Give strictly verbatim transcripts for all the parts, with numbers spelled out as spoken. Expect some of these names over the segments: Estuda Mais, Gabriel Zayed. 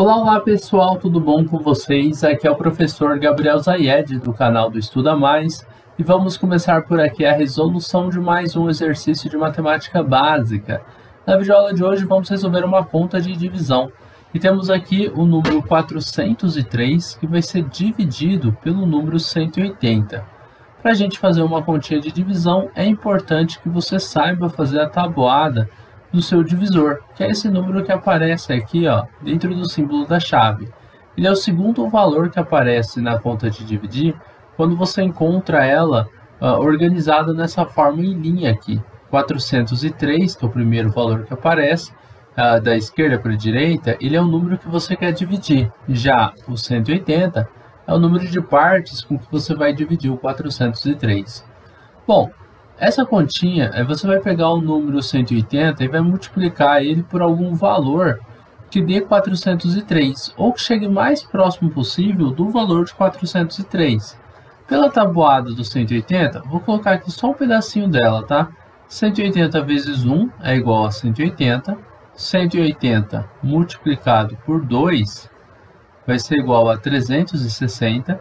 Olá, olá pessoal, tudo bom com vocês? Aqui é o professor Gabriel Zayed do canal do Estuda Mais e vamos começar por aqui a resolução de mais um exercício de matemática básica. Na videoaula de hoje vamos resolver uma conta de divisão e temos aqui o número quatrocentos e três que vai ser dividido pelo número cento e oitenta. Para a gente fazer uma continha de divisão é importante que você saiba fazer a tabuada do seu divisor, que é esse número que aparece aqui, ó, dentro do símbolo da chave. Ele é o segundo valor que aparece na conta de dividir quando você encontra ela uh, organizada nessa forma em linha aqui. quatrocentos e três, que é o primeiro valor que aparece, uh, da esquerda para a direita, ele é o número que você quer dividir. Já o cento e oitenta é o número de partes com que você vai dividir o quatrocentos e três. Bom, essa continha, você vai pegar o número cento e oitenta e vai multiplicar ele por algum valor que dê quatrocentos e três, ou que chegue mais próximo possível do valor de quatrocentos e três. Pela tabuada do cento e oitenta, vou colocar aqui só um pedacinho dela, tá? cento e oitenta vezes um é igual a cento e oitenta. cento e oitenta multiplicado por dois vai ser igual a trezentos e sessenta.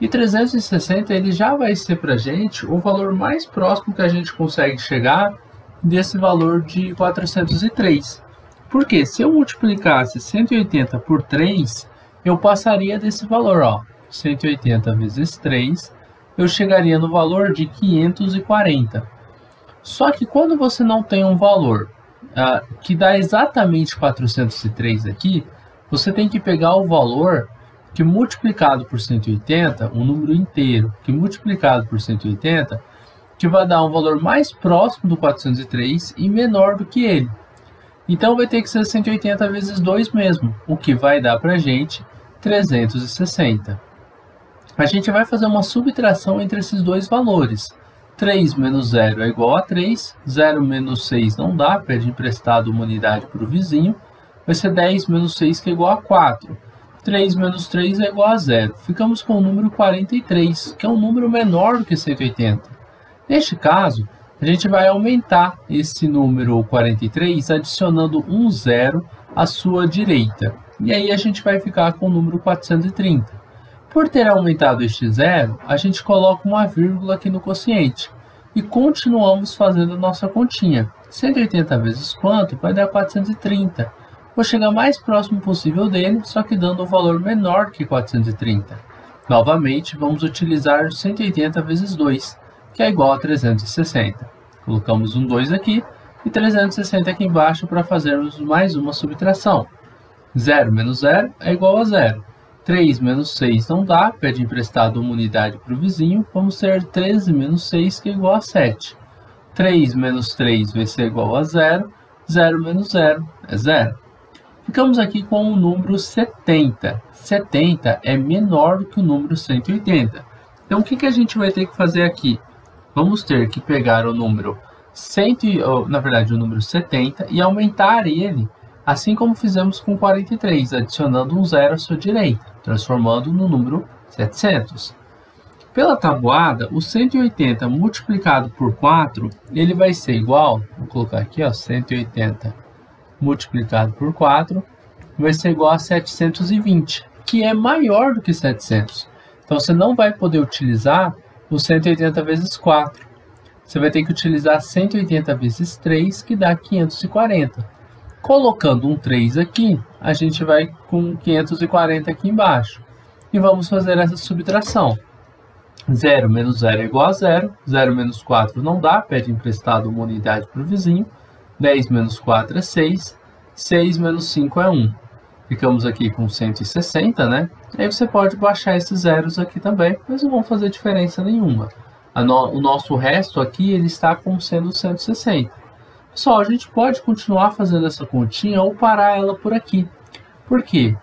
E trezentos e sessenta ele já vai ser para a gente o valor mais próximo que a gente consegue chegar desse valor de quatrocentos e três. Porque se eu multiplicasse cento e oitenta por três, eu passaria desse valor, ó, cento e oitenta vezes três, eu chegaria no valor de quinhentos e quarenta. Só que quando você não tem um valor ah, que dá exatamente quatrocentos e três aqui, você tem que pegar o valor que multiplicado por cento e oitenta, um número inteiro, que multiplicado por cento e oitenta, que vai dar um valor mais próximo do quatrocentos e três e menor do que ele. Então vai ter que ser cento e oitenta vezes dois mesmo, o que vai dar para a gente trezentos e sessenta. A gente vai fazer uma subtração entre esses dois valores. três menos zero é igual a três, zero menos seis não dá, pede emprestado uma unidade para o vizinho, vai ser dez menos seis que é igual a quatro. três menos três é igual a zero. Ficamos com o número quarenta e três, que é um número menor do que cento e oitenta. Neste caso, a gente vai aumentar esse número quarenta e três adicionando um zero à sua direita. E aí a gente vai ficar com o número quatrocentos e trinta. Por ter aumentado este zero, a gente coloca uma vírgula aqui no quociente. E continuamos fazendo a nossa continha. cento e oitenta vezes quanto vai dar quatrocentos e trinta. Vou chegar mais próximo possível dele, só que dando um valor menor que quatrocentos e trinta. Novamente, vamos utilizar cento e oitenta vezes dois, que é igual a trezentos e sessenta. Colocamos um dois aqui e trezentos e sessenta aqui embaixo para fazermos mais uma subtração. zero menos zero é igual a zero. três menos seis não dá, pede emprestado uma unidade para o vizinho. Vamos ter treze menos seis, que é igual a sete. três menos três vai ser igual a zero. zero menos zero é zero. Ficamos aqui com o número setenta. setenta é menor do que o número cento e oitenta. Então, o que, que a gente vai ter que fazer aqui? Vamos ter que pegar o número cem, na verdade, o número setenta e aumentar ele, assim como fizemos com quarenta e três, adicionando um zero à sua direita, transformando no número setecentos. Pela tabuada, o cento e oitenta multiplicado por quatro, ele vai ser igual, vou colocar aqui, ó, cento e oitenta multiplicado por quatro, vai ser igual a setecentos e vinte, que é maior do que setecentos. Então, você não vai poder utilizar o cento e oitenta vezes quatro. Você vai ter que utilizar cento e oitenta vezes três, que dá quinhentos e quarenta. Colocando um três aqui, a gente vai com quinhentos e quarenta aqui embaixo. E vamos fazer essa subtração. zero menos zero é igual a zero. zero menos quatro não dá, pede emprestado uma unidade para o vizinho. dez menos quatro é seis, seis menos cinco é um. Ficamos aqui com cento e sessenta, né? Aí você pode baixar esses zeros aqui também, mas não vão fazer diferença nenhuma. A no, o nosso resto aqui, ele está como sendo cento e sessenta. Pessoal, a gente pode continuar fazendo essa continha ou parar ela por aqui. Por quê?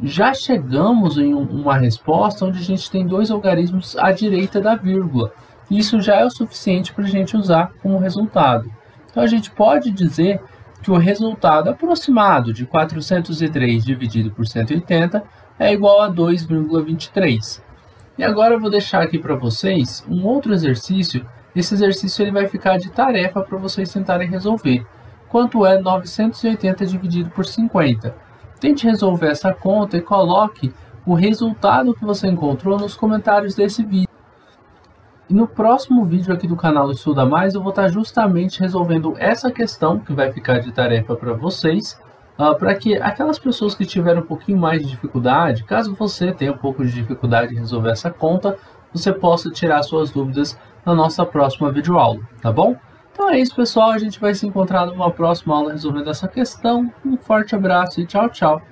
Já chegamos em um, uma resposta onde a gente tem dois algarismos à direita da vírgula. Isso já é o suficiente para a gente usar como resultado. Então, a gente pode dizer que o resultado aproximado de quatrocentos e três dividido por cento e oitenta é igual a dois vírgula vinte e três. E agora eu vou deixar aqui para vocês um outro exercício. Esse exercício ele vai ficar de tarefa para vocês tentarem resolver. Quanto é novecentos e oitenta dividido por cinquenta? Tente resolver essa conta e coloque o resultado que você encontrou nos comentários desse vídeo. E no próximo vídeo aqui do canal Estuda Mais, eu vou estar justamente resolvendo essa questão que vai ficar de tarefa para vocês, uh, para que aquelas pessoas que tiveram um pouquinho mais de dificuldade, caso você tenha um pouco de dificuldade em resolver essa conta, você possa tirar suas dúvidas na nossa próxima videoaula, tá bom? Então é isso, pessoal. A gente vai se encontrar numa próxima aula resolvendo essa questão. Um forte abraço e tchau, tchau!